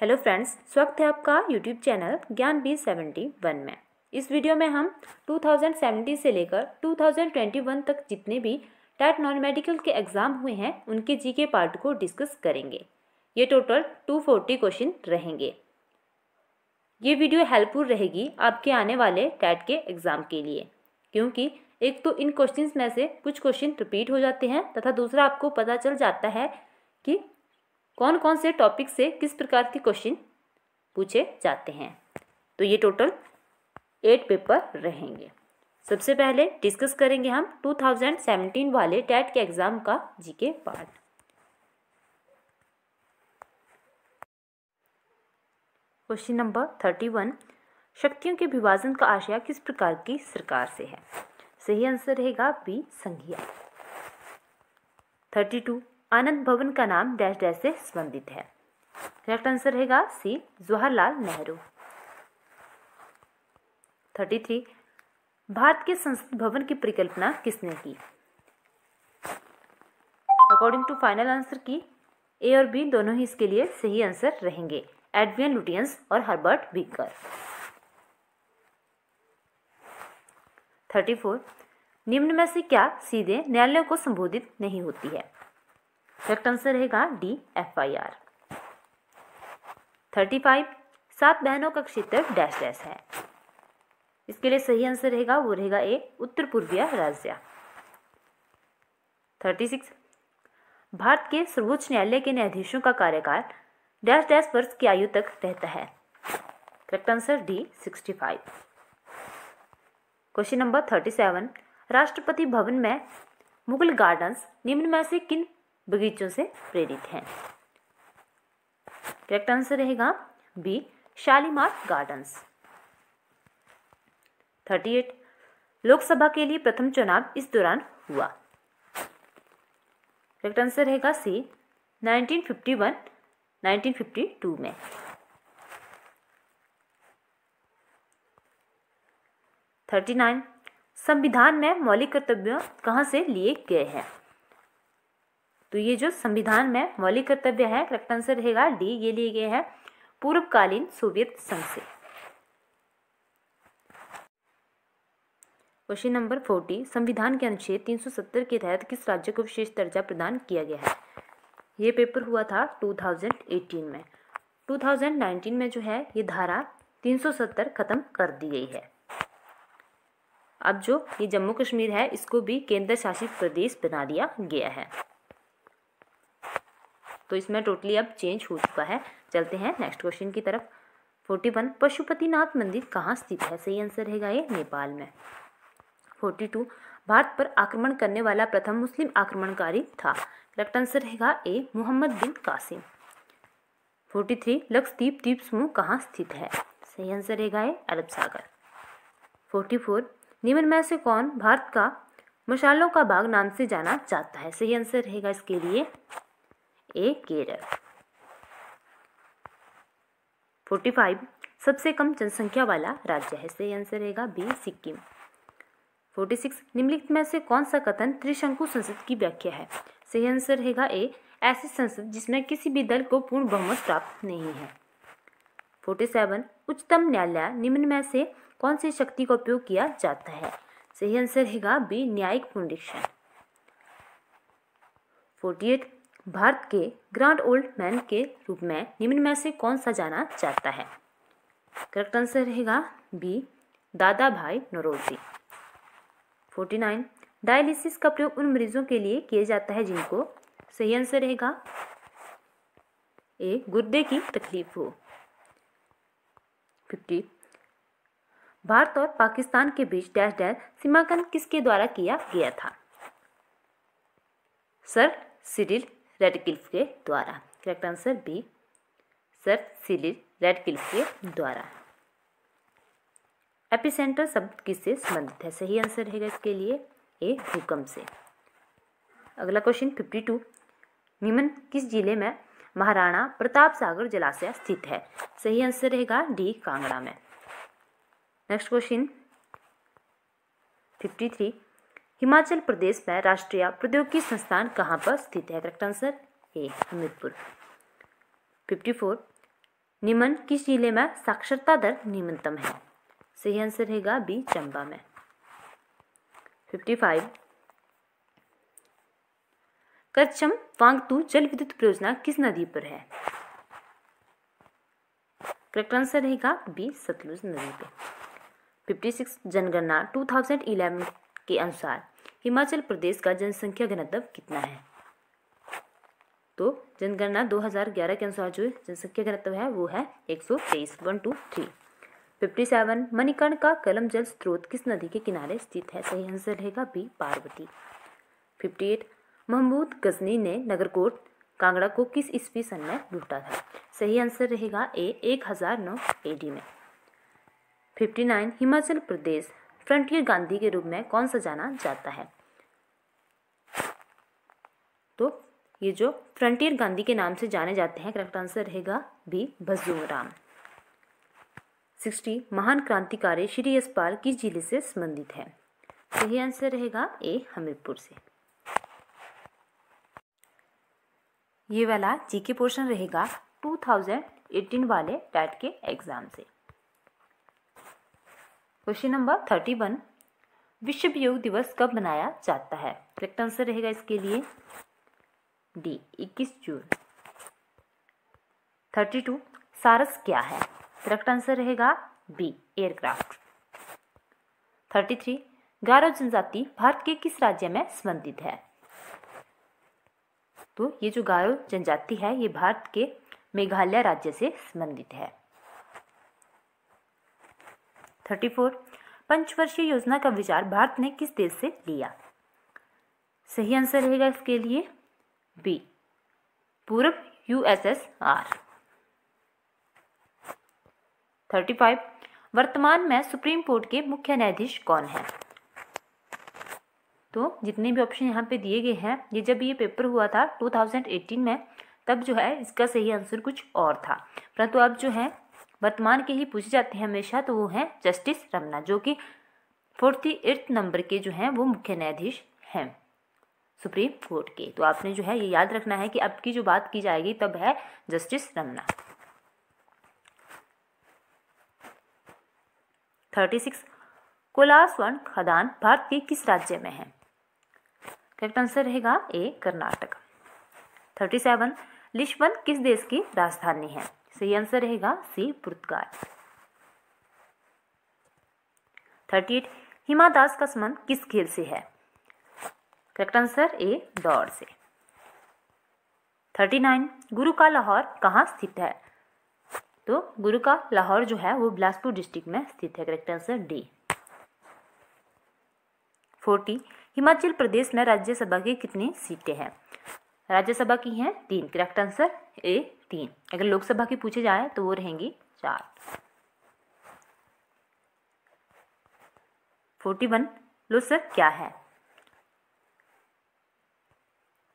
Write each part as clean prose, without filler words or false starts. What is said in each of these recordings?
Hello friends, स्वागत है आपका यूट्यूब चैनल ज्ञान बी 71 में। इस वीडियो में हम 2070 से लेकर 2021 तक जितने भी टैट नॉन मेडिकल के एग्ज़ाम हुए हैं उनके जीके पार्ट को डिस्कस करेंगे। ये टोटल 240 क्वेश्चन रहेंगे। ये वीडियो हेल्पफुल रहेगी आपके आने वाले टैट के एग्ज़ाम के लिए, क्योंकि एक तो इन क्वेश्चन में से कुछ क्वेश्चन रिपीट हो जाते हैं तथा दूसरा आपको पता चल जाता है कि कौन कौन से टॉपिक से किस प्रकार के क्वेश्चन पूछे जाते हैं। तो ये टोटल 8 पेपर रहेंगे। सबसे पहले डिस्कस करेंगे हम 2017 वाले टैट के एग्ज़ाम का जीके पार्ट। क्वेश्चन नंबर 31, शक्तियों के विभाजन का आशय किस प्रकार की सरकार से है? सही आंसर रहेगा बी, संघीय। 32, आनंद भवन का नाम डैश डैश से संबंधित है। करेक्ट आंसर रहेगा सी, जवाहरलाल नेहरू। 33, भारत के संसद भवन की परिकल्पना किसने की? अकॉर्डिंग टू फाइनल आंसर की ए और बी दोनों ही इसके लिए सही आंसर रहेंगे, एडविन लुटियंस और हर्बर्ट बीकर। 34, निम्न में से क्या सीधे न्यायालयों को संबोधित नहीं होती है? करेक्ट आंसर रहेगा डी, एफआईआर। 35, 7 बहनों का क्षेत्र डैश डैश है। इसके लिए सही आंसर रहेगा वो रहेगा ए, उत्तर पूर्वीय राज्य। 36, भारत के सर्वोच्च न्यायालय के न्यायाधीशों का कार्यकाल डैश डैश वर्ष की आयु तक रहता है। Correct answer D, 65। Question number 37, Rashtrapati भवन में मुगल गार्डन्स निम्न में से किन बगीचों से प्रेरित हैं? करेक्ट आंसर रहेगा बी, शालीमार गार्डन्स। 38, लोकसभा के लिए प्रथम चुनाव इस दौरान हुआ। करेक्ट आंसर रहेगा सी, 1951, 1952 में। 39, संविधान में मौलिक कर्तव्य कहाँ से लिए गए हैं? तो ये जो संविधान में मौलिक कर्तव्य है, करेक्ट आंसर रहेगा डी, ये लिए गए हैं पूर्वकालीन सोवियत संघ से। क्वेश्चन नंबर 40, संविधान के अनुच्छेद 370 के तहत किस राज्य को विशेष दर्जा प्रदान किया गया है? ये पेपर हुआ था 2018 में। 2019 में जो है ये धारा 370 खत्म कर दी गई है। अब जो ये जम्मू कश्मीर है इसको भी केंद्र शासित प्रदेश बना दिया गया है, तो इसमें टोटली अब चेंज हो चुका है। चलते हैं नेक्स्ट क्वेश्चन की तरफ। 41, पशुपतिनाथ मंदिर कहाँ स्थित है? सही आंसर रहेगा ये, नेपाल में। 42, भारत पर आक्रमण करने वाला प्रथम मुस्लिम आक्रमणकारी था। करेक्ट आंसर रहेगा ए, मोहम्मद बिन कासिम। 43, लक्षद्वीप द्वीप समूह कहाँ स्थित है? सही आंसर रहेगा ये, अरब सागर। 44, निम्न में से कौन भारत का मशालों का बाग नाम से जाना जाता है? सही आंसर रहेगा इसके लिए ए, केरल। 45, सबसे कम जनसंख्या वाला राज्य है। सही आंसर रहेगा बी, सिक्किम। 46, निम्नलिखित में से कौन सा कथन त्रिशंकु संसद की व्याख्या है? सही आंसर रहेगा ए, ऐसी संसद जिसमें किसी भी दल को पूर्ण बहुमत प्राप्त नहीं है। 47, उच्चतम न्यायालय निम्न में से कौन सी शक्ति का उपयोग किया जाता है? सही आंसर रहेगा बी, न्यायिक पुनरीक्षण। 48, भारत के ग्रैंड ओल्ड मैन के रूप में निम्न में से कौन सा जाना जाता है? करेक्ट आंसर रहेगा बी, दादा भाई नौरोजी। 49, डायलिसिस का प्रयोग उन मरीजों के लिए किया जाता है जिनको, सही आंसर रहेगा ए, गुर्दे की तकलीफ हो। 50, भारत और पाकिस्तान के बीच डैश डैश सीमांकन किसके द्वारा किया गया था? सर सिरिल रेडक्लिफ के द्वारा। Correct answer B, sir Cyril Radcliffe के द्वारा। एपिसेंटर शब्द किससे संबंधित है? सही आंसर रहेगा इसके लिए ए, भूकंप से। अगला क्वेश्चन 52, निम्न किस जिले में महाराणा प्रताप सागर जलाशय स्थित है? सही आंसर रहेगा डी, कांगड़ा में। नेक्स्ट क्वेश्चन 53, हिमाचल प्रदेश में राष्ट्रीय प्रौद्योगिकी संस्थान कहाँ पर स्थित है? Correct answer A, Hamirpur. 54, निम्न किस जिले में साक्षरता दर निम्नतम है? सही आंसर रहेगा बी, चंबा में। 55 कच्छम वांगतू जल विद्युत परियोजना किस नदी पर है? करेक्ट आंसर रहेगा बी, सतलुज नदी पे। 56 जनगणना 2011 के अनुसार हिमाचल प्रदेश का जनसंख्या घनत्व कितना है? तो जनगणना 2011 के अनुसार जो जनसंख्या घनत्व है वो है 123 123। 57 मणिकर्ण का कलम जल स्रोत किस नदी के किनारे स्थित है? सही आंसर रहेगा बी, पार्वती। 58 महमूद गजनी ने नगरकोट कांगड़ा को किस ईस्वी सन में लूटा था? सही आंसर रहेगा ए, 1009 AD में। 59 हिमाचल प्रदेश फ्रंटियर गांधी के रूप में कौन सा जाना जाता है? तो ये जो फ्रंटियर गांधी के नाम से जाने जाते हैं, करेक्ट आंसर रहेगा बी, भज्जू राम। 60 महान क्रांतिकारी श्री यशपाल किस जिले से संबंधित है? सही आंसर रहेगा ए, हमीरपुर से। ये वाला जीके पोर्शन रहेगा 2018 वाले टैट के एग्जाम से। क्वेश्चन नंबर 31 विश्व योग दिवस कब मनाया जाता है? करेक्ट आंसर रहेगा इसके लिए डी, 21 जून। 32 सारस क्या है? करेक्ट आंसर रहेगा बी, एयरक्राफ्ट। 33 गारो जनजाति भारत के किस राज्य में संबंधित है? तो ये जो गारो जनजाति है ये भारत के मेघालय राज्य से संबंधित है। 34 पंचवर्षीय योजना का विचार भारत ने किस देश से लिया? सही आंसर रहेगा इसके लिए बी, पूर्व USSR। 35 वर्तमान में सुप्रीम कोर्ट के मुख्य न्यायाधीश कौन है? तो जितने भी ऑप्शन यहाँ पे दिए गए हैं, ये जब ये पेपर हुआ था 2018 में, तब जो है इसका सही आंसर कुछ और था, परंतु अब जो है वर्तमान के ही पूछे जाते हैं हमेशा, तो वो हैं जस्टिस रमना, जो कि 48 नंबर के जो हैं वो मुख्य न्यायाधीश हैं सुप्रीम कोर्ट के। तो आपने जो है ये याद रखना है कि अब की जो बात की जाएगी तब है जस्टिस रमना। 36 कोलास वन खदान भारत के किस राज्य में है? करेक्ट आंसर रहेगा ए, कर्नाटक। 37 लिस्बन किस देश की राजधानी है? सही आंसर रहेगा सी, पुर्तगाल। 38 हिमा दास का संबंध किस खेल से है? करेक्ट आंसर ए, दौड़ से। 39 गुरु का लाहौर कहाँ स्थित है? तो गुरु का लाहौर जो है वो बिलासपुर डिस्ट्रिक्ट में स्थित है। Correct answer D. 40 Himachal Pradesh में राज्यसभा की कितनी सीटें हैं? राज्यसभा की हैं 3। Correct answer A, 3। अगर लोकसभा की पूछे जाए तो वो रहेंगी 4। 41 लोसर क्या है?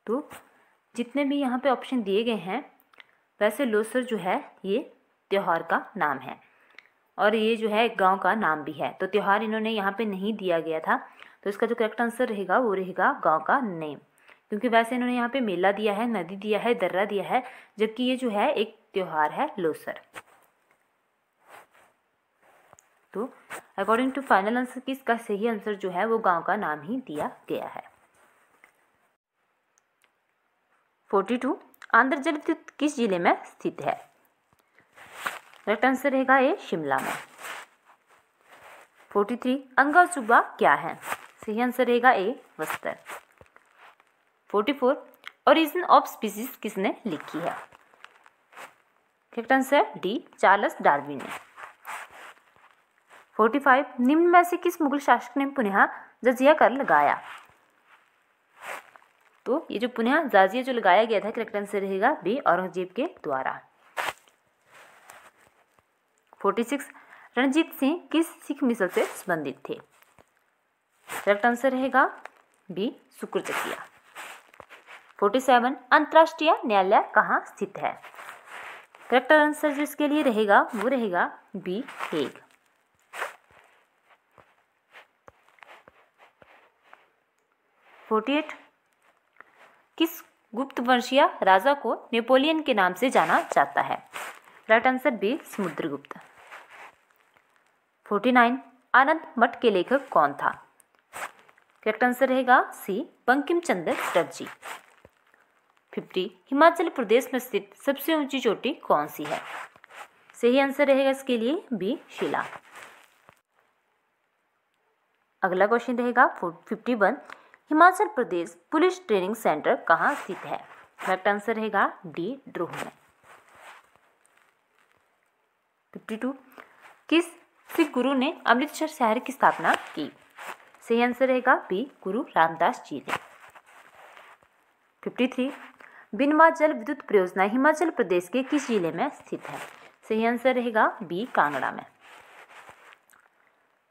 तो जितने भी यहाँ पे ऑप्शन दिए गए हैं, वैसे लोसर जो है ये त्यौहार का नाम है और ये जो है गांव का नाम भी है, तो त्यौहार इन्होंने यहाँ पे नहीं दिया गया था, तो इसका जो करेक्ट आंसर रहेगा वो रहेगा गांव का नेम, क्योंकि वैसे इन्होंने यहाँ पे मेला दिया है, नदी दिया है, दर्रा दिया है, जबकि ये जो है एक त्यौहार है लोसर। तो अकॉर्डिंग टू फाइनल आंसर की इसका सही आंसर जो है वो गांव का नाम ही दिया गया है। 42 आंध्र जल विद्युत किस जिले में स्थित है? करेक्ट आंसर रहेगा ये, शिमला में। 43 अंगा सूबा क्या है? सही आंसर रहेगा A, Bastar. 44 origin of species किसने लिखी है? Correct answer D, Charles Darwin ने। 45 निम्न में से किस मुगल शासक ने पुनः जजिया कर लगाया? तो ये जो पुनः जाजिया जो लगाया गया था, करेक्ट आंसर रहेगा बी, औरंगजेब के द्वारा। 46 रणजीत सिंह किस सिख मिसल से संबंधित थे? करेक्ट आंसर रहेगा बी, शुक्रचकिया। 47 अंतर्राष्ट्रीय न्यायालय कहाँ स्थित है? करेक्ट आंसर जो इसके लिए रहेगा वो रहेगा बी, हेग। 48 किस गुप्त वंशीय राजा को नेपोलियन के नाम से जाना जाता है? Right answer B Samudragupta. 49 Anand Math के लेखक कौन था? करेक्ट आंसर रहेगा सी बंकिम चंद्र चटर्जी जी। 50 हिमाचल प्रदेश में स्थित सबसे ऊंची चोटी कौन सी है? सही आंसर रहेगा इसके लिए बी शिला। अगला क्वेश्चन रहेगा 51 Himachal Pradesh police training centre कहाँ स्थित है? करेक्ट आंसर रहेगा डी ड्रोह में। 52 किस सिख गुरु ने अमृतसर शहर की स्थापना की? सही आंसर रहेगा बी गुरु रामदास जी ने। 53 बिनवा जल विद्युत परियोजना हिमाचल प्रदेश के किस जिले में स्थित है? सही आंसर रहेगा बी कांगड़ा में।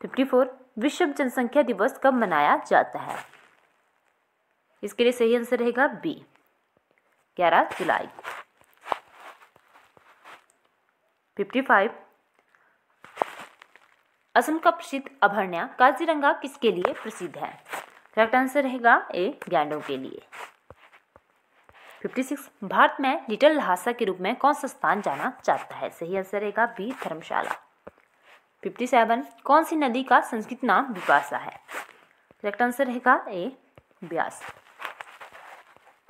54 विश्व जनसंख्या दिवस कब मनाया जाता है? इसके लिए सही आंसर रहेगा बी 11 जुलाई। 55 असम का प्रसिद्ध अभयारण्य काजीरंगा किसके लिए प्रसिद्ध है? करेक्ट आंसर रहेगा ए गैंडों के लिए। 56 भारत में लिटिल ल्हासा के रूप में कौन सा स्थान जाना जाता है? सही आंसर रहेगा बी धर्मशाला। 57 कौन सी नदी का संस्कृत नाम बिपाशा है? करेक्ट आंसर रहेगा ए ब्यास।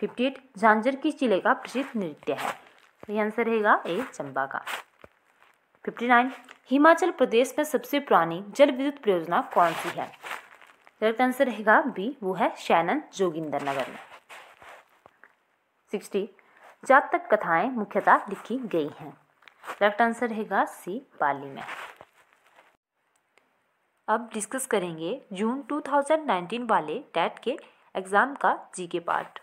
58 झांझर किस जिले का प्रसिद्ध नृत्य है? सही आंसर रहेगा ए चंबा का। 59 हिमाचल प्रदेश में सबसे पुरानी जल विद्युत परियोजना कौन सी है? करेक्ट आंसर रहेगा बी वो है शैनन जोगिंदर नगर में। 60 जातक कथाएं मुख्यतः लिखी गई हैं। करेक्ट आंसर रहेगा सी पाली में। अब डिस्कस करेंगे जून 2019 वाले टेट के एग्जाम का GK part.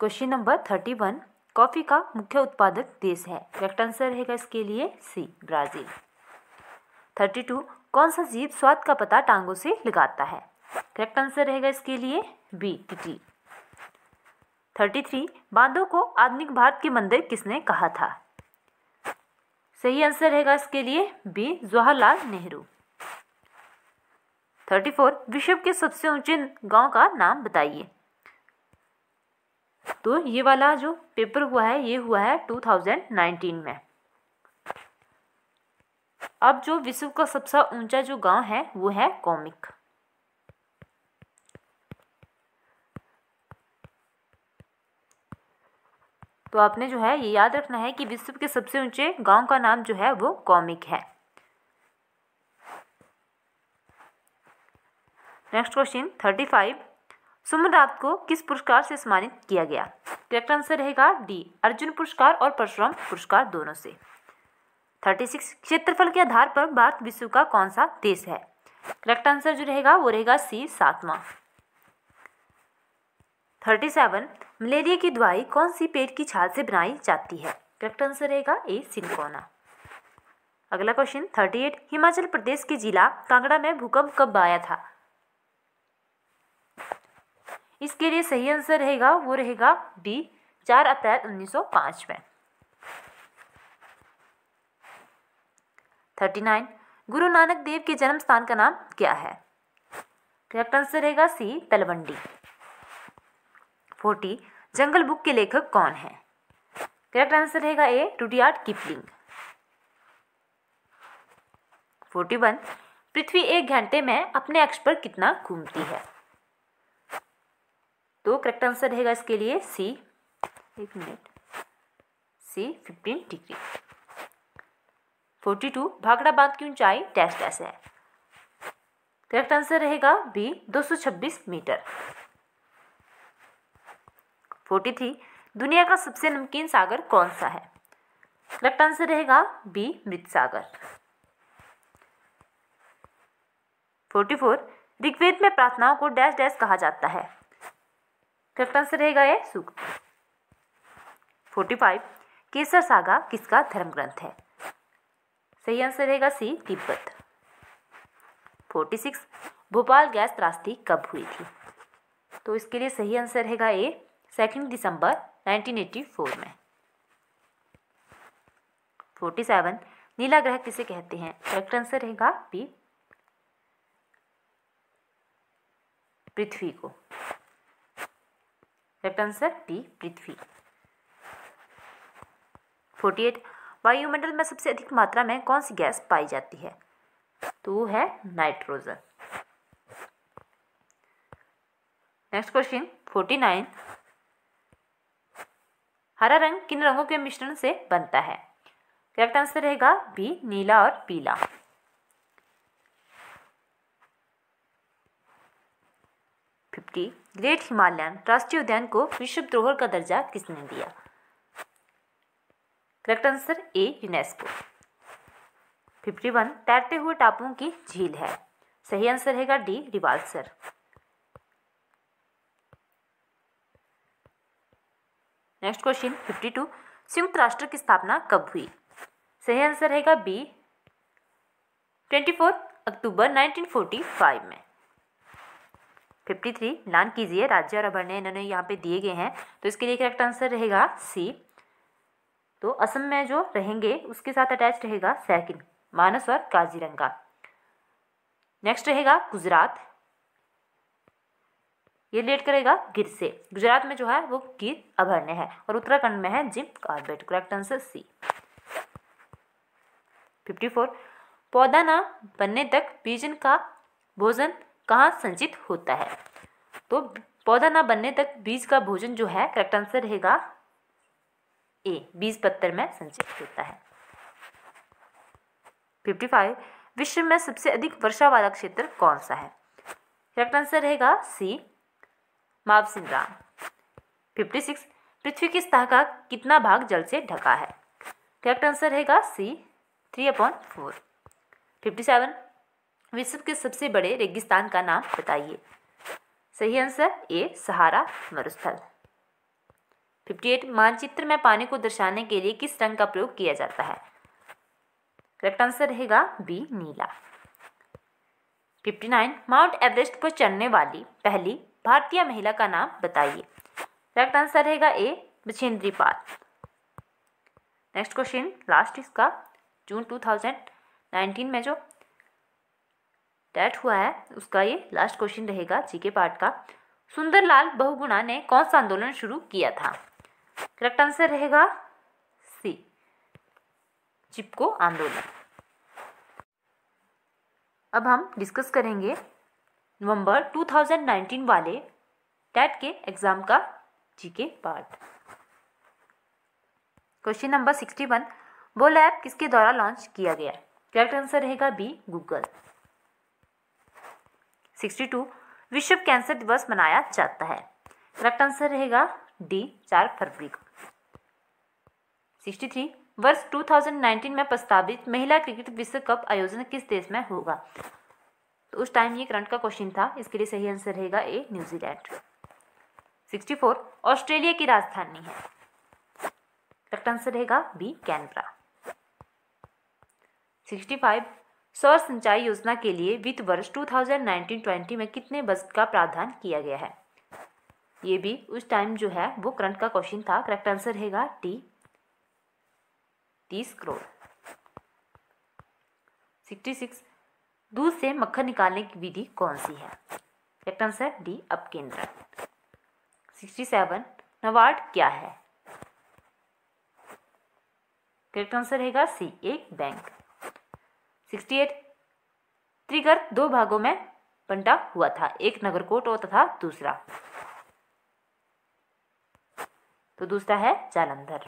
Question number 31 coffee का मुख्य उत्पादक देश है? करेक्ट आंसर रहेगा इसके लिए सी ब्राज़ील। 32 कौन सा जीव स्वाद का पता टांगों से लगाता है? करेक्ट आंसर रहेगा इसके लिए बी टिड्डी। 33 बांधों को आधुनिक भारत के मंदिर किसने कहा था? सही आंसर रहेगा इसके लिए बी जवाहरलाल नेहरू। 34 विश्व के सबसे ऊंचे गांव का नाम बताइए। तो ये वाला जो पेपर हुआ है ये हुआ है 2019 में। अब जो विश्व का सबसे ऊंचा जो गांव है वो है कोमिक। तो आपने जो है ये याद रखना है कि विश्व के सबसे ऊंचे गांव का नाम जो है वो कोमिक है। नेक्स्ट क्वेश्चन 35 सुमनराव को किस पुरस्कार से सम्मानित किया गया? करेक्ट आंसर रहेगा डी अर्जुन पुरस्कार और परशुराम पुरस्कार दोनों से। 36 क्षेत्रफल के आधार पर भारत विश्व का कौन सा देश है? करेक्ट आंसर जो रहेगा वो रहेगा सी 7वां। 37 मलेरिया की दवाई कौन सी पेड़ की छाल से बनाई जाती है? करेक्ट आंसर रहेगा ए सिनकोना। अगला क्वेश्चन 38 हिमाचल प्रदेश के जिला कांगड़ा में भूकंप कब आया था? इसके लिए सही आंसर रहेगा वो रहेगा डी 4 अप्रैल 1905 में। 39 गुरु नानक देव के जन्म स्थान का नाम क्या है? करेक्ट आंसर रहेगा सी तलवंडी। 40 जंगल बुक के लेखक कौन है? करेक्ट आंसर रहेगा ए रुडियार्ड किपलिंग। 41 पृथ्वी एक घंटे में अपने अक्ष पर कितना घूमती है? तो करेक्ट आंसर रहेगा इसके लिए सी 15 डिग्री। 42 भाखड़ा बांध की ऊंचाई # है। करेक्ट आंसर रहेगा बी 226 मीटर। 43 दुनिया का सबसे नमकीन सागर कौन सा है? करेक्ट आंसर रहेगा बी मृत सागर। 44 ऋग्वेद में प्रार्थनाओं को # कहा जाता है। करेक्ट आंसर रहेगा ये सूक्त। 45 केसर सागा किसका धर्म ग्रंथ है? सही आंसर रहेगा सी तिब्बत। 46 भोपाल गैस त्रासदी कब हुई थी? तो इसके लिए सही आंसर रहेगा ए 2 दिसंबर 1984 में। 47 नीला ग्रह किसे कहते हैं? करेक्ट आंसर रहेगा बी पृथ्वी को। करेक्ट आंसर बी पृथ्वी। 48 वायुमंडल में सबसे अधिक मात्रा में कौन सी गैस पाई जाती है? तो वो है नाइट्रोजन। नेक्स्ट क्वेश्चन 49, हरा रंग किन रंगों के मिश्रण से बनता है? करेक्ट आंसर रहेगा बी, नीला और पीला। ग्रेट हिमालयन राष्ट्रीय उद्यान को विश्व धरोहर का दर्जा किसने दिया? Correct answer A, UNESCO. 51, तैरते हुए टापुओं की झील है। सही आंसर रहेगा डी, रिवालसर। नेक्स्ट क्वेश्चन 52, संयुक्त राष्ट्र की स्थापना कब हुई? सही आंसर रहेगा बी, 24 अक्टूबर 1945 में। 53, ध्यान कीजिए राज्य और अभ्यर्णय इन्होंने यहाँ पे दिए गए हैं, तो इसके लिए करेक्ट आंसर रहेगा सी। तो असम में जो रहेंगे उसके साथ अटैच रहेगा सैकिन, मानस और काजीरंगा। नेक्स्ट रहेगा गुजरात, ये रिलेट करेगा गिर से। गुजरात में जो है वो गिर अभ्यर्णय है और उत्तराखंड में है Jim Corbett. Correct answer C. 54, पौधा ना बनने तक बीजन का भोजन कहाँ संचित होता है? तो पौधा ना बनने तक बीज का भोजन जो है करेक्ट आंसर रहेगा ए, बीज पत्तर में संचित होता है। 55, विश्व में सबसे अधिक वर्षा वाला क्षेत्र कौन सा है? करेक्ट आंसर रहेगा सी, मावसिनराम। 56, पृथ्वी की सतह का कितना भाग जल से ढका है? करेक्ट आंसर रहेगा सी, 3/4। 57, विश्व के सबसे बड़े रेगिस्तान का नाम बताइए। सही आंसर ए, सहारा मरुस्थल। 58, मानचित्र में पानी को दर्शाने के लिए किस रंग का प्रयोग किया जाता है? करेक्ट आंसर रहेगा बी, नीला। 59, माउंट एवरेस्ट पर चढ़ने वाली पहली भारतीय महिला का नाम बताइए। करेक्ट आंसर रहेगा A, Bachendri Pal. Next question last इसका, जून 2019 में जो डेट हुआ है उसका ये लास्ट क्वेश्चन रहेगा जीके पार्ट का। सुंदरलाल बहुगुणा ने कौन सा आंदोलन शुरू किया था? करेक्ट आंसर रहेगा सी, चिपको आंदोलन। अब हम डिस्कस करेंगे नवंबर 2019 वाले डेट के एग्जाम का जीके पार्ट। क्वेश्चन नंबर 61, वो लैब किसके द्वारा लॉन्च किया गया? करेक्ट आंसर रहेगा बी, गूगल। 62, विश्व कैंसर दिवस मनाया जाता है। करेक्ट आंसर रहेगा डी, 4 फरवरी को। 63, वर्ष 2019 में प्रस्तावित महिला क्रिकेट विश्व कप आयोजन किस देश में होगा? तो उस टाइम ये करंट का क्वेश्चन था, इसके लिए सही आंसर रहेगा ए, न्यूजीलैंड। 64, ऑस्ट्रेलिया की राजधानी है। करेक्ट आंसर रहेगा बी, कैनबरा। 65, सौर सिंचाई योजना के लिए वित्त वर्ष 2019-20 में कितने बजट का प्रावधान किया गया है? ये भी उस टाइम जो है वो करंट का क्वेश्चन था। करेक्ट आंसर रहेगा टी, 30 करोड़। 66, दूध से मक्खन निकालने की विधि कौन सी है? करेक्ट आंसर डी, अपकेंद्रण। 67, नाबार्ड क्या है? करेक्ट आंसर रहेगा सी, एक बैंक। 68, त्रिगर्त 2 भागों में बंटा हुआ था, एक नगरकोट और तथा दूसरा, तो दूसरा है जालंधर।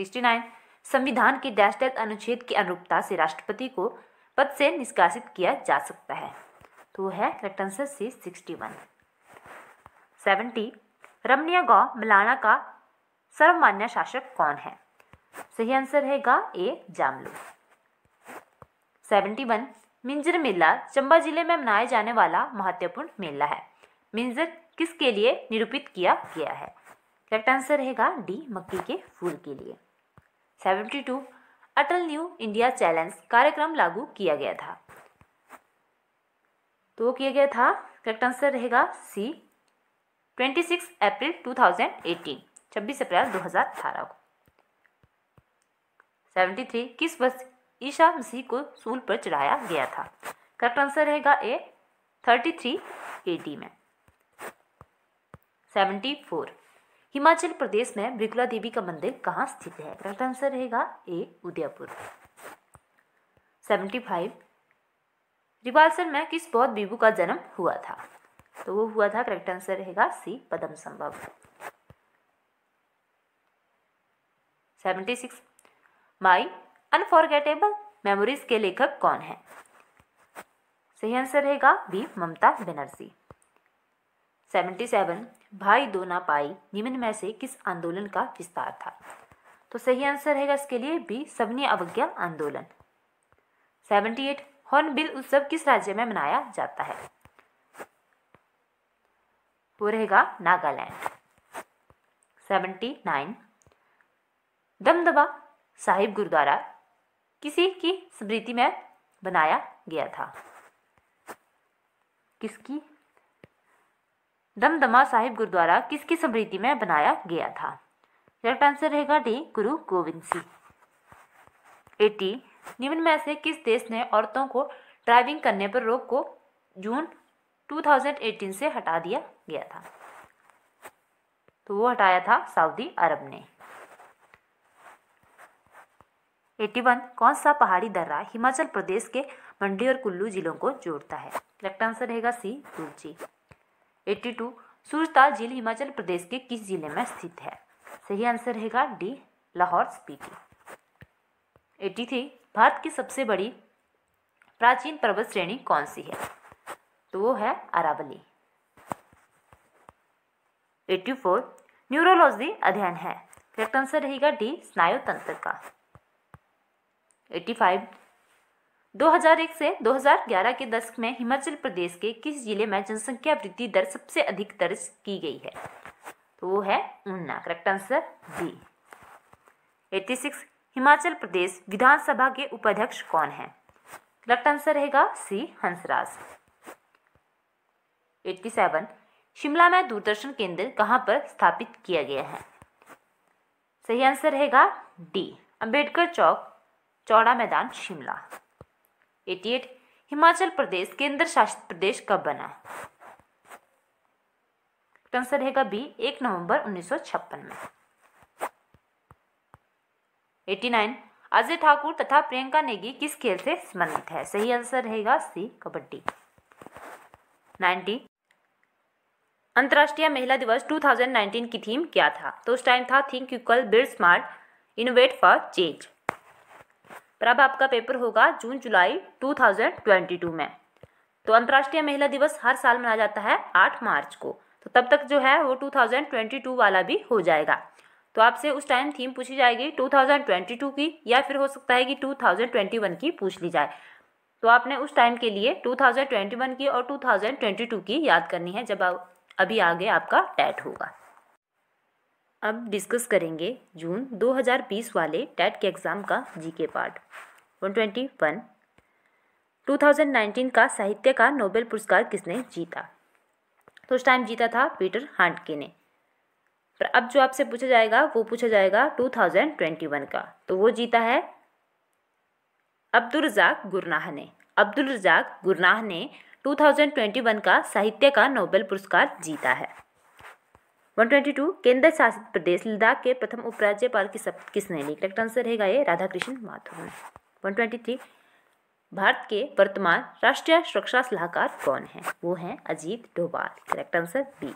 69, संविधान के -10 अनुच्छेद की अनुरूपता से राष्ट्रपति को पद से निष्कासित किया जा सकता है, तो है करेक्ट आंसर सी, 61। 70, रमणीय गांव मलाना का सर्वमान्य शासक कौन है? सही आंसर रहेगा ए, जामलू। 71, मिंजर मेला चंबा जिले में मनाया जाने वाला महत्वपूर्ण मेला है। मिंजर किसके लिए निरूपित किया गया है? करेक्ट आंसर रहेगा डी, मक्के के फूल के लिए। 72, अटल न्यू इंडिया चैलेंज कार्यक्रम लागू किया गया था, तो किया गया था, करेक्ट आंसर रहेगा सी, 26 अप्रैल 2018, 26 अप्रैल 2018 को। 73, किस वर्ष ईसा मसीह को सूल पर चढ़ाया गया था? करेक्ट आंसर रहेगा ए, 33 AD में। 74, हिमाचल प्रदेश में बिगुला देवी का मंदिर कहाँ स्थित है? करेक्ट आंसर रहेगा ए उदयपुर। 75 रिवालसर में किस बौद्ध भिक्षु का जन्म हुआ था? तो वो हुआ था, करेक्ट आंसर रहेगा सी पद्म संभव। 76 माई अनफॉरगेटेबल मेमोरीज के लेखक कौन है? सही आंसर रहेगा बी ममता बनर्जी। 77 भाई दो ना पाई निम्न में से किस आंदोलन का विस्तार था? तो सही आंसर रहेगा इसके लिए बी सवर्ण अवज्ञा आंदोलन। 78 हॉर्नबिल उत्सव किस राज्य में मनाया जाता है? वो रहेगा नागालैंड। 79 दमदमा साहिब गुरुद्वारा किसी की स्मृति में बनाया गया था? किसकी? दमदमा साहिब गुरुद्वारा किसकी स्मृति में बनाया गया था? करेक्ट आंसर रहेगा डी गुरु गोविंद सिंह। 80 निम्न में से किस देश ने औरतों को ड्राइविंग करने पर रोक को जून 2018 से हटा दिया गया था? तो वो हटाया था सऊदी अरब ने। 81 कौन सा पहाड़ी दर्रा हिमाचल प्रदेश के मंडी और कुल्लू जिलों को जोड़ता है? करेक्ट आंसर रहेगा सी रूपजी। 82 सूरजताल झील हिमाचल प्रदेश के किस जिले में स्थित है? सही आंसर रहेगा डी लाहौर स्पीति। 83 भारत की सबसे बड़ी प्राचीन पर्वत श्रेणी कौन सी है? तो वो है अरावली। 84 न्यूरोलॉजी अध्ययन है? करेक्ट आंसर रहेगा डी स्नायु तंत्र का। 85 2001 से 2011 के दशक में हिमाचल प्रदेश के किस जिले में जनसंख्या वृद्धि दर सबसे अधिक दर्ज की गई है? तो वो है Una. Correct answer B. 86 Himachal Pradesh विधानसभा के उपाध्यक्ष कौन है? करेक्ट आंसर रहेगा सी हंसराज। 87 शिमला में दूरदर्शन केंद्र कहाँ पर स्थापित किया गया है? सही आंसर रहेगा डी अम्बेडकर चौक चौड़ा मैदान शिमला। 88 हिमाचल प्रदेश केंद्र शासित प्रदेश कब बना? आंसर रहेगा बी 1 नवंबर 1956 में। 89 अजय ठाकुर तथा प्रियंका नेगी किस खेल से संबंधित है? सही आंसर रहेगा सी कबड्डी। 90 अंतर्राष्ट्रीय महिला दिवस 2019 की थीम क्या था? तो उस टाइम था think equal build smart innovate for change. पर अब आपका पेपर होगा जून जुलाई 2022 में। तो अंतर्राष्ट्रीय महिला दिवस हर साल मनाया जाता है 8 मार्च को। तो तब तक जो है वो 2022 वाला भी हो जाएगा। तो आपसे उस टाइम थीम पूछी जाएगी 2022 की, या फिर हो सकता है कि 2021 की पूछ ली जाए। तो आपने उस टाइम के लिए 2021 की और 2022 की याद करनी है जब अभी आगे आपका टेट होगा। अब डिस्कस करेंगे जून 2020 वाले टेट के एग्ज़ाम का जीके पार्ट। 121 2019 का साहित्य का नोबेल पुरस्कार किसने जीता? तो उस टाइम जीता था पीटर हांटके ने। पर अब जो आपसे पूछा जाएगा वो पूछा जाएगा 2021 का। तो वो जीता है अब्दुल रज़ाक गुरनाह ने 2021 का साहित्य का नोबेल पुरस्कार जीता है। 122 केंद्र शासित प्रदेश लद्दाख के प्रथम उपराज्यपाल की शपथ किसने ली? करेक्ट आंसर रहेगा ये राधा कृष्ण माथुर। 123 भारत के वर्तमान राष्ट्रीय सुरक्षा सलाहकार कौन है? वो हैं Ajit Doval. Correct answer B.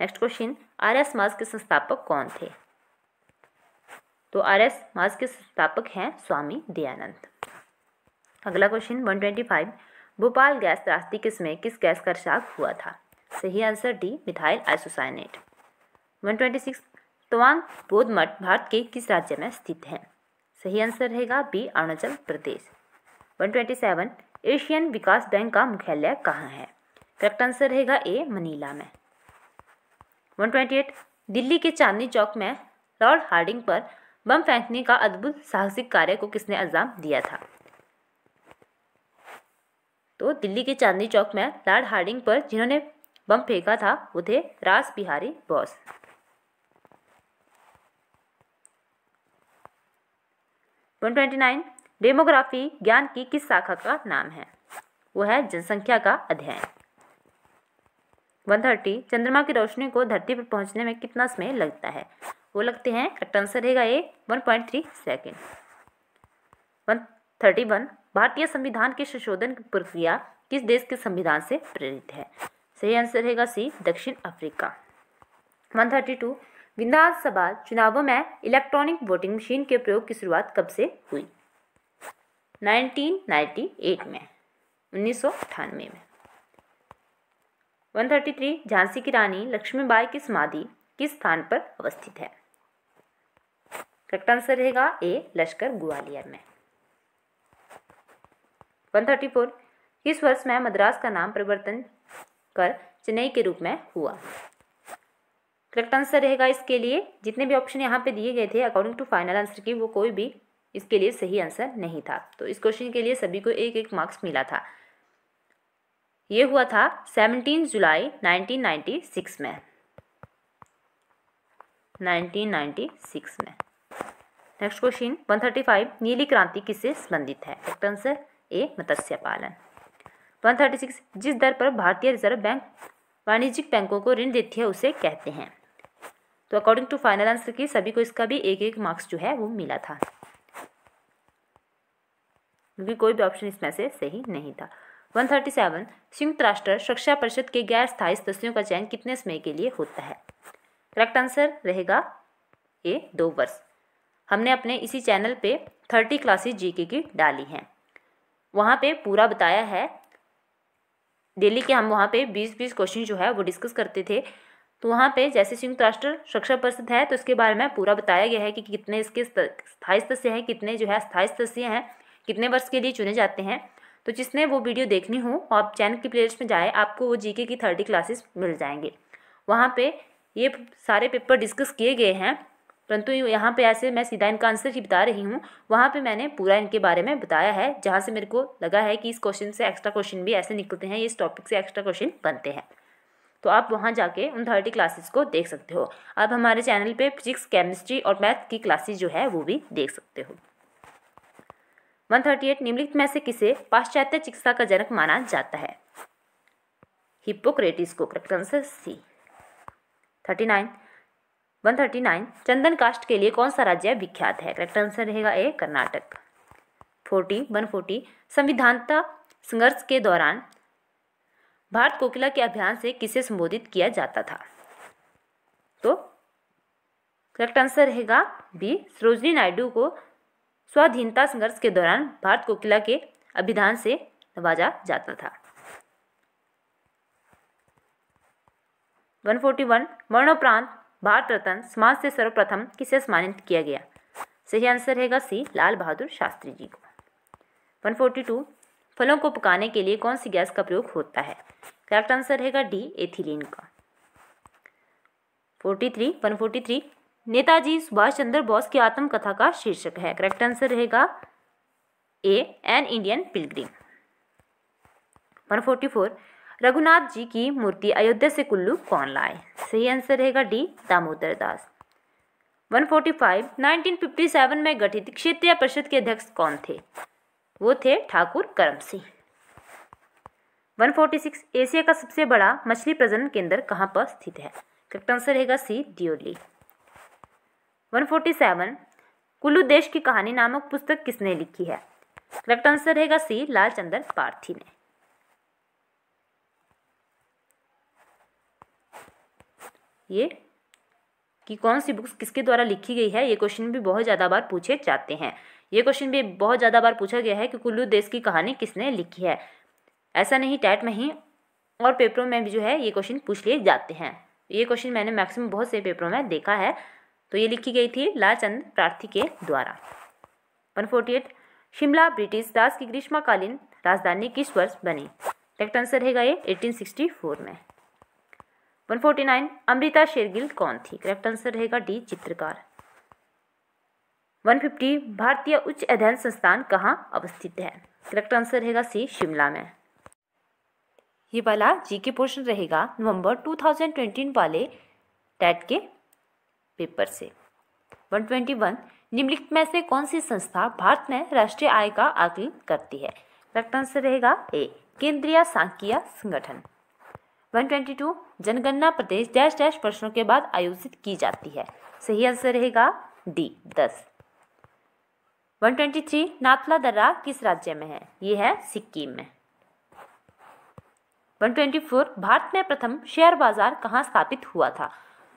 Next question Arya Samaj के संस्थापक कौन थे? तो आर्य समाज के संस्थापक हैं स्वामी दयानंद। अगला क्वेश्चन 125 भोपाल गैस त्रासदी केस में किस गैस का रिसाव हुआ था? सही answer D methyl isocyanate. 126 Tawang बौद्ध मठ भारत के किस राज्य में स्थित है? सही आंसर रहेगा बी अरुणाचल प्रदेश। 127 एशियन विकास बैंक का मुख्यालय कहाँ है? करेक्ट आंसर रहेगा ए मनीला में। 128 दिल्ली के चांदनी चौक में लॉर्ड हार्डिंग पर बम फेंकने का अद्भुत साहसिक कार्य को किसने अंजाम दिया था? तो दिल्ली के चांदनी चौक में लॉर्ड हार्डिंग पर जिन्होंने बम फेंका था वो थे रास बिहारी बोस। 129 डेमोग्राफी ज्ञान की किस शाखा का नाम है? वो है जनसंख्या का अध्ययन। 130। चंद्रमा की रोशनी को धरती पर पहुंचने में कितना समय लगता है? वो लगते हैं, करेक्ट आंसर रहेगा ए 1.3 सेकेंड। 131, भारतीय संविधान के संशोधन की प्रक्रिया किस देश के संविधान से प्रेरित है? सही आंसर रहेगा सी दक्षिण अफ्रीका। 132, विधानसभा चुनावों में इलेक्ट्रॉनिक वोटिंग मशीन के प्रयोग की शुरुआत कब से हुई? 1998 में, 1998 में। 133, झांसी की रानी लक्ष्मीबाई की समाधि किस स्थान पर अवस्थित है? करेक्ट आंसर रहेगा ए लश्कर ग्वालियर में। 134, इस वर्ष में मद्रास का नाम परिवर्तन कर चेन्नई के रूप में हुआ? करेक्ट आंसर रहेगा इसके लिए जितने भी ऑप्शन यहाँ पे दिए गए थे अकॉर्डिंग टू फाइनल आंसर की वो कोई भी इसके लिए सही आंसर नहीं था। तो इस क्वेश्चन के लिए सभी को एक एक मार्क्स मिला था। ये हुआ था 17 जुलाई 1996 में, 1996 में। नेक्स्ट क्वेश्चन 135, नीली क्रांति किससे संबंधित है? करेक्ट आंसर ए मत्स्य पालन। 136, जिस दर पर भारतीय रिजर्व बैंक वाणिज्यिक बैंकों को ऋण देती है उसे कहते हैं? तो अकॉर्डिंग टू फाइनल आंसर की सभी को इसका भी एक एक मार्क्स जो है वो मिला था क्योंकि कोई भी ऑप्शन इसमें से सही नहीं था। 137, संयुक्त राष्ट्र सुरक्षा परिषद के गैर स्थायी सदस्यों का चयन कितने समय के लिए होता है? करेक्ट आंसर रहेगा ए 2 वर्ष। हमने अपने इसी चैनल पे 30 क्लासेस जीके की डाली हैं, वहाँ पे पूरा बताया है। डेली के हम वहाँ पे 20-20 क्वेश्चन जो है वो डिस्कस करते थे। तो वहाँ पे जैसे संयुक्त राष्ट्र सुरक्षा परिषद है तो इसके बारे में पूरा बताया गया है कि कितने इसके स्थायी सदस्य हैं, कितने जो है स्थायी सदस्य हैं, कितने वर्ष के लिए चुने जाते हैं। तो जिसने वो वीडियो देखनी हो आप चैनल की प्लेलिस्ट में जाए, आपको वो जीके की 30 क्लासेस मिल जाएंगे। वहाँ पे ये सारे पेपर डिस्कस किए गए हैं, परंतु यहाँ पे ऐसे मैं सीधा इनका आंसर ही बता रही हूँ। वहाँ पे मैंने पूरा इनके बारे में बताया है, जहाँ से मेरे को लगा है कि इस क्वेश्चन से एक्स्ट्रा क्वेश्चन भी ऐसे निकलते हैं, इस टॉपिक से एक्स्ट्रा क्वेश्चन बनते हैं। तो आप वहाँ जाके उन 30 क्लासेस को देख सकते हो। आप हमारे चैनल पर फिजिक्स, केमिस्ट्री और मैथ की क्लासेज जो है वो भी देख सकते हो। 138, निम्नलिखित में से किसे पाश्चात्य चिकित्सा का जनक माना जाता है? हिप्पोक्रेटिस को। करेक्ट आंसर सी। 139, चंदन काष्ठ के लिए कौन सा राज्य विख्यात है? करेक्ट आंसर रहेगा ए कर्नाटक। 140, संविधानता संघर्ष के दौरान भारत कोकिला के अभियान से किसे संबोधित किया जाता था? तो करेक्ट आंसर रहेगा बी सरोजिनी नायडू को स्वाधीनता संघर्ष के दौरान भारत कोकिला के अभियान से नवाजा जाता था। 141, मरणोपरांत भारत रत्न समाज से सर्वप्रथम किसे सम्मानित किया गया? सही आंसर रहेगा सी लाल बहादुर शास्त्री जी को। 142, फलों को पकाने के लिए कौन सी गैस का प्रयोग होता है? करेक्ट आंसर रहेगा डी एथिलीन का। 143, नेताजी सुभाष चंद्र बोस की आत्मकथा का शीर्षक है? करेक्ट आंसर रहेगा A an Indian pilgrim. 144, Raghunath ji की मूर्ति अयोध्या से कुल्लू कौन लाए? सही आंसर रहेगा डी दामोदर दास। 145, 1957 में गठित क्षेत्रीय परिषद के अध्यक्ष कौन थे? वो थे ठाकुर करम सिंह। 146, एशिया का सबसे बड़ा मछली प्रजनन केंद्र कहाँ पर स्थित है? करेक्ट आंसर रहेगा सी दियोली। 147, कुल्लू देश की कहानी नामक पुस्तक किसने लिखी है? करेक्ट आंसर रहेगा सी लालचंद्र पार्थी ने। ये कि कौन सी बुक्स किसके द्वारा लिखी गई है, ये क्वेश्चन भी बहुत ज़्यादा बार पूछे जाते हैं। ये क्वेश्चन भी बहुत ज़्यादा बार पूछा गया है कि कुल्लू देश की कहानी किसने लिखी है। ऐसा नहीं टैट में ही और पेपरों में भी जो है ये क्वेश्चन पूछ लिए जाते हैं। ये क्वेश्चन मैंने मैक्सिमम बहुत से पेपरों में देखा है। तो ये लिखी गई थी लालचंद पार्थी के द्वारा। 148, शिमला ब्रिटिश राज की ग्रीष्मकालीन राजधानी किस वर्ष बनी? करेक्ट आंसर रहेगा ये 1864 में। 149, अमृता शेरगिल कौन थी? करेक्ट आंसर रहेगा डी चित्रकार। 150, भारतीय उच्च अध्ययन संस्थान कहाँ अवस्थित है? करेक्ट आंसर रहेगा सी शिमला में। ये वाला जी के पोर्शन रहेगा नवंबर 2020 वाले टैट के पेपर से। 121, निम्नलिखित में से कौन सी संस्था भारत में राष्ट्रीय आय का आकलन करती है? करेक्ट आंसर रहेगा ए केंद्रीय सांख्यिकीय संगठन। 122 जनगणना प्रदेश -- प्रश्नों के बाद आयोजित की जाती है। सही आंसर रहेगा डी 10। 123 नाथला दर्रा किस राज्य में है? ये है सिक्किम में। 124 भारत में प्रथम शेयर बाजार कहाँ स्थापित हुआ था?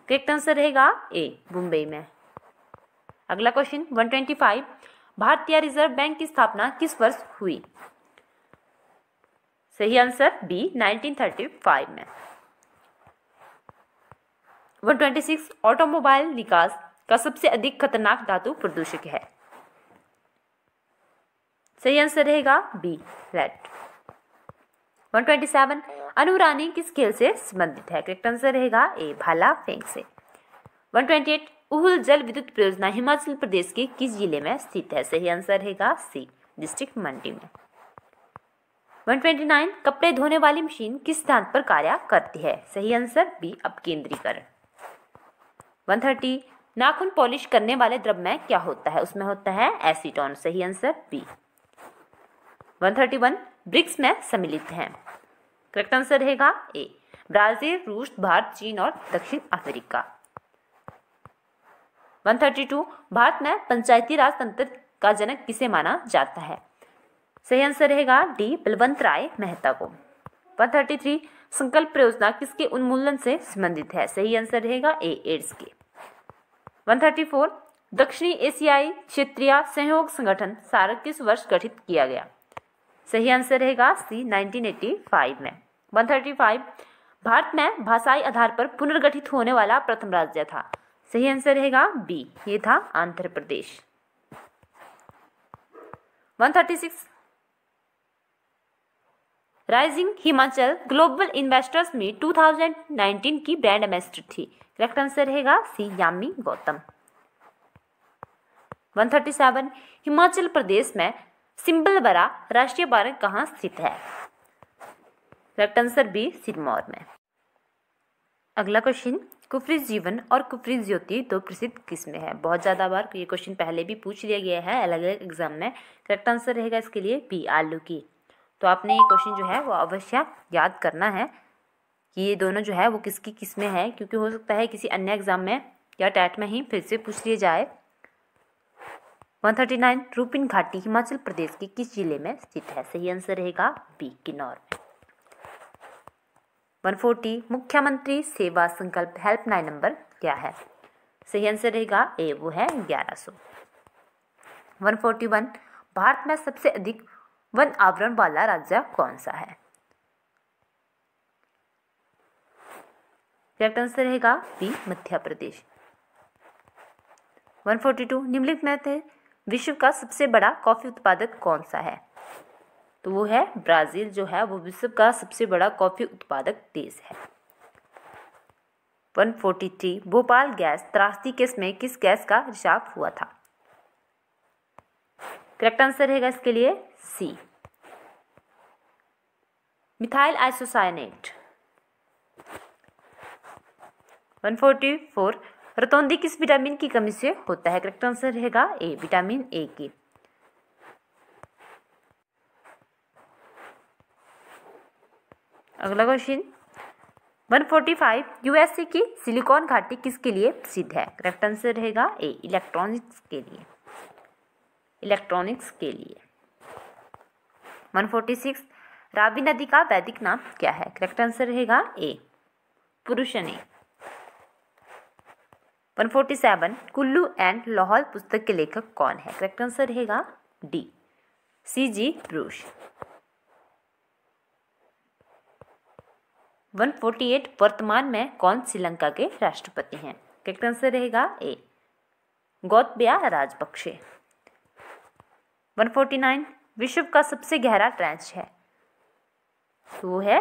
करेक्ट आंसर रहेगा ए मुंबई में। अगला क्वेश्चन 125 भारतीय रिजर्व बैंक की स्थापना किस वर्ष हुई? सही आंसर बी 1935 में। 126 ऑटोमोबाइल निकास का सबसे अधिक खतरनाक धातु प्रदूषक है। सही आंसर रहेगा बी लेड। 127 अनुरानी किस खेल से संबंधित है? करेक्ट आंसर रहेगा ए भाला फेंक से। 128 उहुल जल विद्युत परियोजना हिमाचल प्रदेश के किस जिले में स्थित है? सही आंसर रहेगा सी डिस्ट्रिक्ट मंडी में। 129 कपड़े धोने वाली मशीन किस सिद्धांत पर कार्य करती है? सही आंसर बी अपकेंद्रीकरण। 130 नाखून पॉलिश करने वाले द्रव में क्या होता है? उसमें होता है एसीटोन। सही आंसर बी। 131 ब्रिक्स में सम्मिलित हैं। करेक्ट आंसर रहेगा ए ब्राजील, रूस, भारत, चीन और दक्षिण अफ्रीका। 132 भारत में पंचायती राज तंत्र का जनक किसे माना जाता है? सही आंसर रहेगा डी बलवंत राय मेहता को। 133 संकल्प परियोजना किसके उन्मूलन से संबंधित है? सही आंसर रहेगा ए एड्स के। 134 दक्षिणी एशियाई क्षेत्रीय सहयोग संगठन सारक किस वर्ष गठित किया गया? सही आंसर रहेगा सी 1985 में। 135 भारत में भाषाई आधार पर पुनर्गठित होने वाला प्रथम राज्य था। सही आंसर रहेगा बी, ये था Andhra Pradesh. 136 rising Himachal global investors में 2019 की ब्रांड एम्बेसडर थी। करेक्ट आंसर रहेगा सी यामी गौतम। 137 हिमाचल प्रदेश में सिम्बलबरा राष्ट्रीय पार्क कहाँ स्थित है? करेक्ट आंसर बी सिरमौर में। अगला क्वेश्चन कुफरी जीवन और कुफरी ज्योति दो प्रसिद्ध किस्में हैं। बहुत ज़्यादा बार ये क्वेश्चन पहले भी पूछ लिया गया है अलग अलग एग्जाम में। करेक्ट आंसर रहेगा इसके लिए बी आलू की। तो आपने ये क्वेश्चन जो है वो अवश्य याद करना है कि ये दोनों जो है वो किसकी किस्में हैं, क्योंकि हो सकता है किसी अन्य एग्जाम में या टैट में ही फिर से पूछ लिए जाए। 139 रूपिन घाटी हिमाचल प्रदेश के किस जिले में स्थित है? सही आंसर रहेगा बी किन्नौर में। 140 मुख्यमंत्री सेवा संकल्प हेल्पलाइन नंबर क्या है? सही आंसर रहेगा ए, वो है 1100। 141 भारत में सबसे अधिक वन आवरण वाला राज्य कौन सा है? करेक्ट आंसर रहेगा बी मध्य प्रदेश। 142 निम्नलिखित में से विश्व का सबसे बड़ा कॉफी उत्पादक कौन सा है? तो वो है ब्राजील, जो है वो विश्व का सबसे बड़ा कॉफी उत्पादक देश है। 143 भोपाल गैस त्रासदी केस में किस गैस का रिसाव हुआ था? करेक्ट आंसर रहेगा इसके लिए सी मिथाइल आइसोसाइनेट। 144 रतौंधी किस विटामिन की कमी से होता है? करेक्ट आंसर रहेगा ए विटामिन ए की। अगला क्वेश्चन 145 यूएसए की सिलिकॉन घाटी किसके लिए प्रसिद्ध है? करेक्ट आंसर रहेगा ए इलेक्ट्रॉनिक्स के लिए। 146 रावी नदी का वैदिक नाम क्या है? करेक्ट आंसर रहेगा ए पुरुषनी। 147 कुल्लू एंड लाहौल पुस्तक के लेखक कौन है? करेक्ट आंसर रहेगा डी सीजी ब्रूश। 148 वर्तमान में कौन श्रीलंका के राष्ट्रपति हैं? करेक्ट आंसर रहेगा ए गोतबया राजपक्षे। 149 विश्व का सबसे गहरा ट्रेंच है, वो है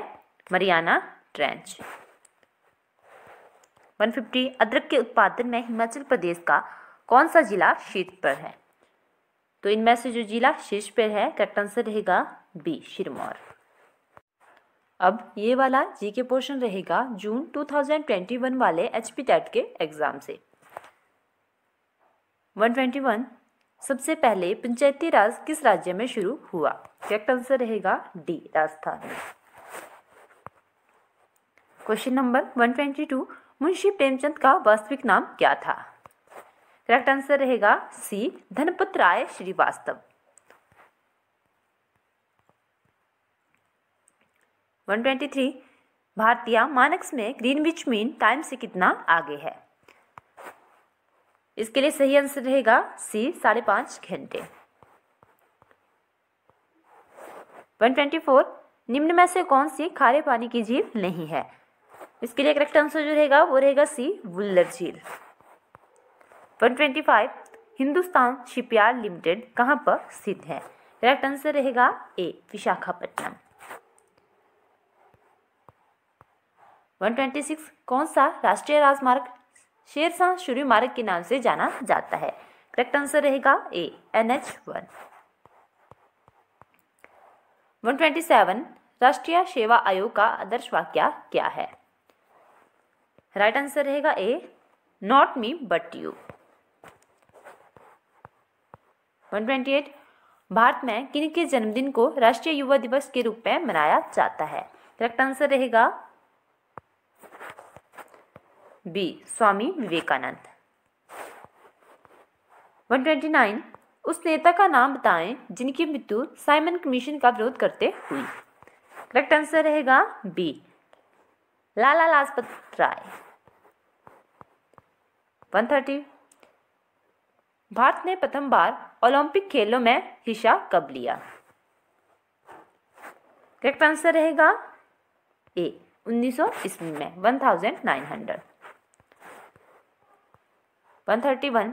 मरियाना ट्रेंच। 150 अदरक के उत्पादन में हिमाचल प्रदेश का कौन सा जिला शीर्ष पर है? तो इनमें से जो जिला शीर्ष पर है, करेक्ट आंसर रहेगा बी सिरमौर। अब ये वाला जीके पोर्शन रहेगा जून 2021 वाले एचपी टेट के एग्जाम से। 121 सबसे पहले पंचायती राज किस राज्य में शुरू हुआ? करेक्ट आंसर रहेगा D Rajasthan. Question number 122 Munshi Premchand का वास्तविक नाम क्या था? करेक्ट आंसर रहेगा सी धनपत राय श्रीवास्तव। 123 भारतीय मानक्स में ग्रीनविच मीन टाइम से कितना आगे है? इसके लिए सही आंसर रहेगा सी 5.5 घंटे। 124 निम्न में से कौन सी खारे पानी की झील नहीं है? इसके लिए करेक्ट आंसर जो रहेगा वो रहेगा सी वुल्लर झील। 125 हिंदुस्तान शिपयार्ड लिमिटेड कहाँ पर स्थित है? करेक्ट आंसर रहेगा ए विशाखापट्टनम। 126 कौन सा राष्ट्रीय राजमार्ग शेरशाह सूरी मार्ग के नाम से जाना जाता है? करेक्ट आंसर रहेगा ए NH-1। 127 राष्ट्रीय सेवा आयोग का आदर्श वाक्य क्या है? राइट आंसर रहेगा A not me but you. 128 Bharat में किनके जन्मदिन को राष्ट्रीय युवा दिवस के रूप में मनाया जाता है? करेक्ट आंसर रहेगा बी स्वामी विवेकानंद। 129 उस नेता का नाम बताएं जिनकी मृत्यु साइमन कमीशन का विरोध करते हुई। करेक्ट आंसर रहेगा बी लाला लाजपत राय। 130 भारत ने प्रथम बार ओलंपिक खेलों में हिस्सा कब लिया? करेक्ट आंसर रहेगा ए 1900 ईस्वी में 1900। 131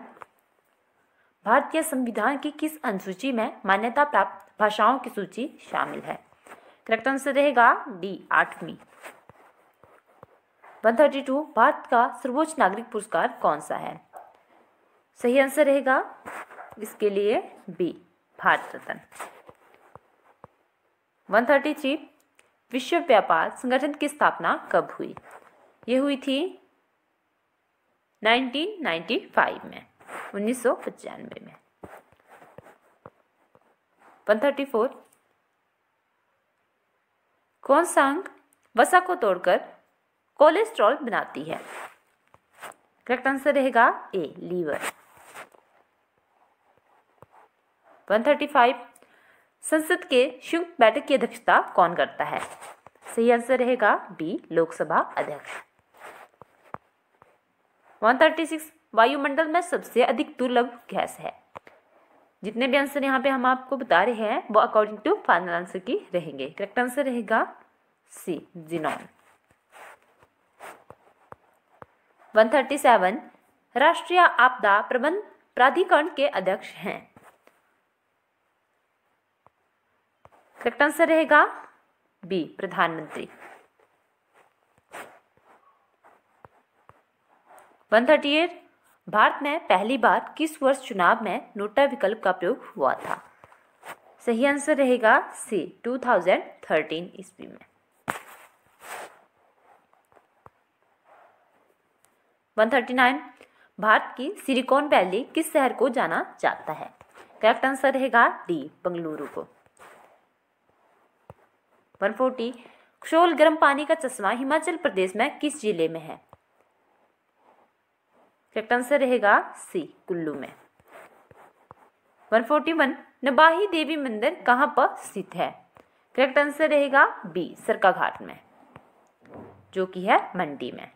भारतीय संविधान की किस अनुसूची में मान्यता प्राप्त भाषाओं की सूची शामिल है? करेक्ट आंसर रहेगा डी 8वीं। 132 भारत का सर्वोच्च नागरिक पुरस्कार कौन सा है? सही आंसर रहेगा इसके लिए बी भारत रत्न। 133 विश्व व्यापार संगठन की स्थापना कब हुई? ये हुई थी 1995 में 1995 में। 134 कौन सा अंग वसा को तोड़कर कोलेस्ट्रॉल बनाती है? करेक्ट आंसर रहेगा ए लीवर। 135 संसद के संयुक्त बैठक की अध्यक्षता कौन करता है? सही आंसर रहेगा बी लोकसभा अध्यक्ष। 136 वायुमंडल में सबसे अधिक दुर्लभ गैस है। जितने भी आंसर यहाँ पे हम आपको बता रहे हैं वो अकॉर्डिंग टू फाइनल आंसर की रहेंगे। करेक्ट आंसर रहेगा सी जिनॉन। 137 राष्ट्रीय आपदा प्रबंध प्राधिकरण के अध्यक्ष हैं। करेक्ट आंसर रहेगा बी प्रधानमंत्री। 138 भारत में पहली बार किस वर्ष चुनाव में नोटा विकल्प का प्रयोग हुआ था? सही आंसर रहेगा सी 2013 ईस्वी में। 139 भारत की सिलिकॉन वैली किस शहर को जाना जाता है? करेक्ट आंसर रहेगा डी बंगलुरु को। 140 क्षोल गर्म पानी का चश्मा हिमाचल प्रदेश में किस जिले में है? करेक्ट आंसर रहेगा सी कुल्लू में। 141 नबाही देवी मंदिर कहाँ पर स्थित है? करेक्ट आंसर रहेगा बी सरकाघाट में, जो कि है मंडी में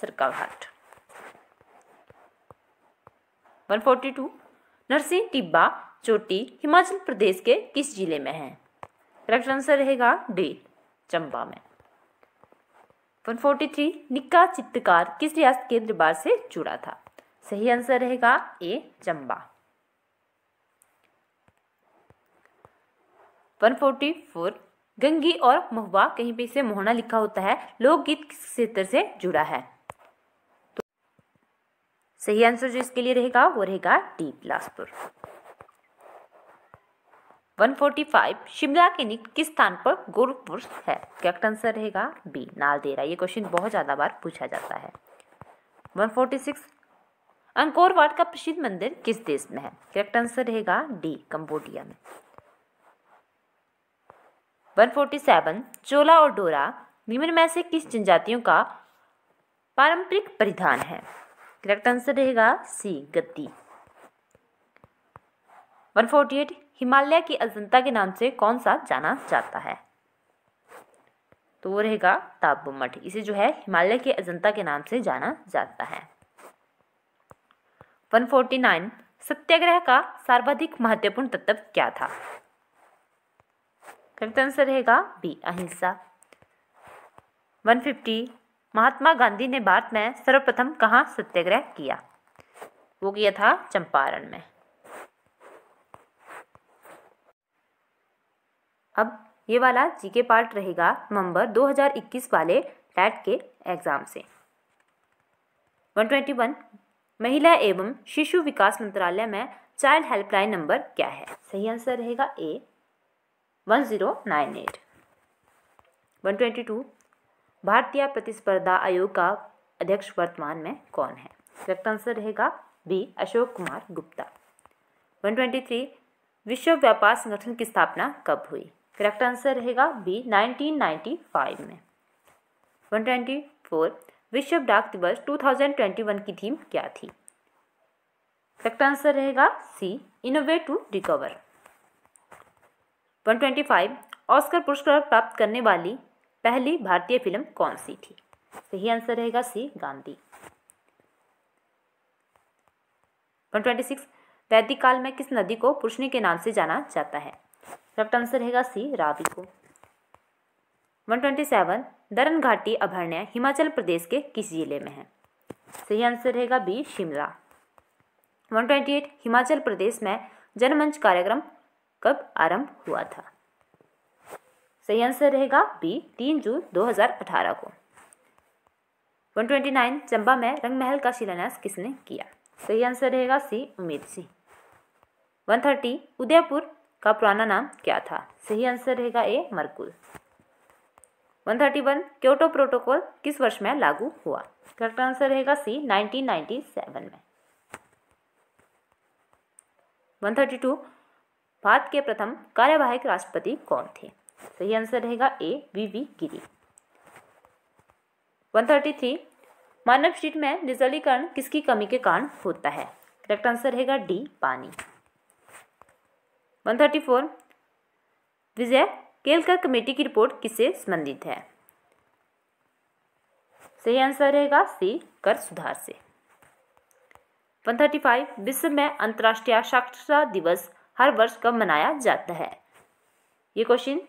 सरकाघाट। 142 नरसिंह टिब्बा चोटी हिमाचल प्रदेश के किस जिले में है? करेक्ट आंसर रहेगा डी चंबा में। 143 निक्का चित्रकार किस रियासत के दरबार से जुड़ा था? सही आंसर रहेगा ए चंबा। 144 गंगी और महुआ कहीं पे इसे मोहना लिखा होता है, लोकगीत किस क्षेत्र से जुड़ा है? तो सही आंसर जो इसके लिए रहेगा वो रहेगा डी बिलासपुर। 145 शिमला के निकट किस स्थान पर गोरखपुर है? करेक्ट आंसर रहेगा बी नालदेहरा। ये क्वेश्चन बहुत ज़्यादा बार पूछा जाता है। 146 अंकोरवाट का प्रसिद्ध मंदिर किस देश में है? करेक्ट आंसर रहेगा डी कंबोडिया में। 147 चोला और डोरा निम्न में से किस जनजातियों का पारंपरिक परिधान है? करेक्ट आंसर रहेगा सी गद्दी। 148 हिमालय की अजंता के नाम से कौन सा जाना जाता है? तो वो रहेगा ताबू मठ। इसे जो है हिमालय के अजंता के नाम से जाना जाता है। 149 सत्याग्रह का सर्वाधिक महत्वपूर्ण तत्व क्या था? करेक्ट आंसर रहेगा बी अहिंसा। 150 महात्मा गांधी ने भारत में सर्वप्रथम कहाँ सत्याग्रह किया? वो किया था चंपारण में। अब ये वाला जीके पार्ट रहेगा नवंबर 2021 वाले टैट के एग्जाम से। 121 महिला एवं शिशु विकास मंत्रालय में चाइल्ड हेल्पलाइन नंबर क्या है? सही आंसर रहेगा ए 1098। 122 भारतीय प्रतिस्पर्धा आयोग का अध्यक्ष वर्तमान में कौन है? करेक्ट आंसर रहेगा बी अशोक कुमार गुप्ता। 123 विश्व व्यापार संगठन की स्थापना कब हुई? करेक्ट आंसर रहेगा बी 1995 में। 124 विश्व डाक दिवस 2021 की थीम क्या थी? करेक्ट आंसर रहेगा C innovate to recover. 125 Oscar पुरस्कार प्राप्त करने वाली पहली भारतीय फिल्म कौन सी थी? सही आंसर रहेगा सी गांधी। 126 वैदिक काल में किस नदी को पुष्णि के नाम से जाना जाता है? करेक्ट आंसर रहेगा सी रावी को। 127 दरन घाटी अभयारण्य हिमाचल प्रदेश के किस जिले में है? सही आंसर रहेगा बी शिमला। 128 हिमाचल प्रदेश में जनमंच कार्यक्रम कब आरंभ हुआ था? सही आंसर रहेगा बी 3 जून 2018 को। 129 चंबा में रंगमहल का शिलान्यास किसने किया? सही आंसर रहेगा सी उम्मीद सिंह। 130 उदयपुर का पुराना नाम क्या था? सही आंसर रहेगा ए मरकुल। 131 क्योटो प्रोटोकॉल किस वर्ष में लागू हुआ? करेक्ट आंसर रहेगा सी 1997 में। 132 भारत के प्रथम कार्यवाहक राष्ट्रपति कौन थे? सही आंसर रहेगा ए वी गिरी। 133 मानव शरीर में निर्जलीकरण किसकी कमी के कारण होता है? करेक्ट आंसर रहेगा डी पानी। 134 विजय केलकर कमेटी की रिपोर्ट किससे संबंधित है? सही आंसर रहेगा सी कर सुधार से। 135 विश्व में अंतर्राष्ट्रीय साक्षरता दिवस हर वर्ष कब मनाया जाता है? ये क्वेश्चन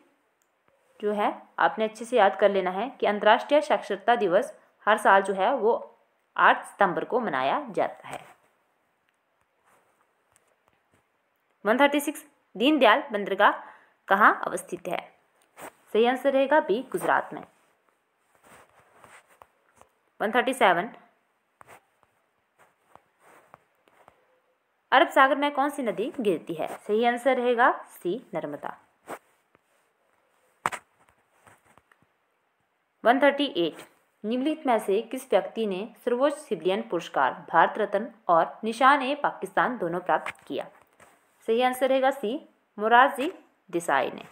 जो है आपने अच्छे से याद कर लेना है कि अंतर्राष्ट्रीय साक्षरता दिवस हर साल जो है वो 8 सितंबर को मनाया जाता है। 136 दीनदयाल बंदरगाह कहाँ अवस्थित है? सही आंसर रहेगा बी गुजरात में। 137 अरब सागर में कौन सी नदी गिरती है? सही आंसर रहेगा सी नर्मदा। 138 निम्नलिखित में से किस व्यक्ति ने सर्वोच्च सिविलियन पुरस्कार भारत रत्न और निशान ए पाकिस्तान दोनों प्राप्त किया? सही आंसर रहेगा सी मोरारजी देसाई ने।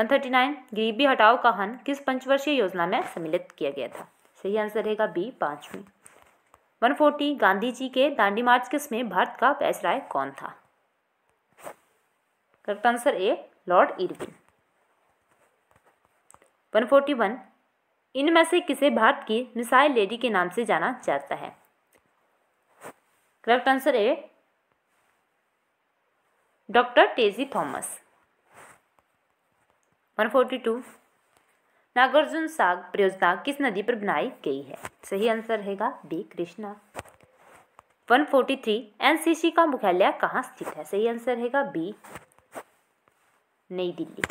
139 गरीबी हटाओ का हन किस पंचवर्षीय योजना में सम्मिलित किया गया था? सही आंसर रहेगा बी 5वीं। 140 गांधी जी के दांडी मार्च किस में भारत का वायसराय कौन था? Correct answer A Lord Irwin. 141 इनमें से किसे भारत की मिसाइल लेडी के नाम से जाना जाता है? Correct answer A doctor Tessy Thomas. 142 Nagarjuna Sagar परियोजना किस नदी पर बनाई गई है? सही आंसर रहेगा बी कृष्णा। 143 एनसीसी का मुख्यालय कहाँ स्थित है? सही आंसर रहेगा बी नई दिल्ली।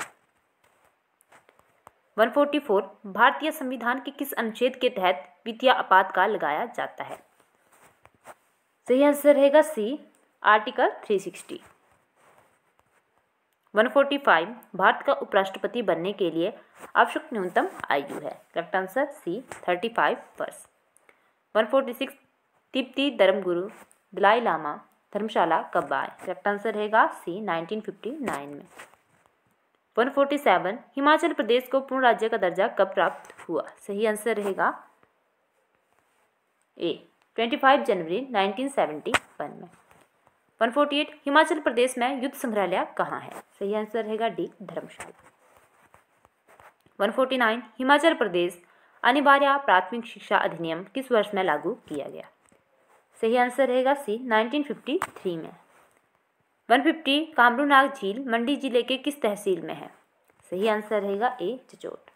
144 भारतीय संविधान के किस अनुच्छेद के तहत वित्तीय आपातकाल लगाया जाता है? सही आंसर रहेगा सी आर्टिकल 360। 145 भारत का उपराष्ट्रपति बनने के लिए आवश्यक न्यूनतम आयु है। करेक्ट आंसर सी 35 वर्ष। 146 तिब्बती धर्मगुरु दलाई लामा धर्मशाला कब आए? करेक्ट आंसर रहेगा सी 1959 में। 147 हिमाचल प्रदेश को पूर्ण राज्य का दर्जा कब प्राप्त हुआ? सही आंसर रहेगा ए 25 जनवरी 1971 में। 148 हिमाचल प्रदेश में युद्ध संग्रहालय कहाँ है? सही आंसर रहेगा डी धर्मशाला। 149 हिमाचल प्रदेश अनिवार्य प्राथमिक शिक्षा अधिनियम किस वर्ष में लागू किया गया? सही आंसर रहेगा सी 1953 में। 150 कामरूनाग झील मंडी जिले के किस तहसील में है? सही आंसर रहेगा ए चिचोट।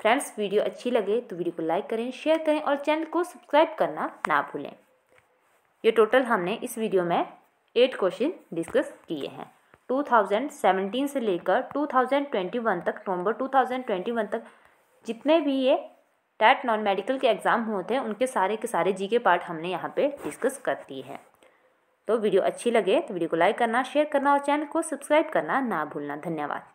फ्रेंड्स वीडियो अच्छी लगे तो वीडियो को लाइक करें, शेयर करें और चैनल को सब्सक्राइब करना ना भूलें। ये टोटल हमने इस वीडियो में 8 क्वेश्चन डिस्कस किए हैं। 2017 से लेकर 2021 तक, नवंबर 2021 तक जितने भी ये टैट नॉन मेडिकल के एग्ज़ाम होते हैं उनके सारे के सारे जीके पार्ट हमने यहाँ पे डिस्कस कर दिए हैं। तो वीडियो अच्छी लगे तो वीडियो को लाइक करना, शेयर करना और चैनल को सब्सक्राइब करना ना भूलना। धन्यवाद।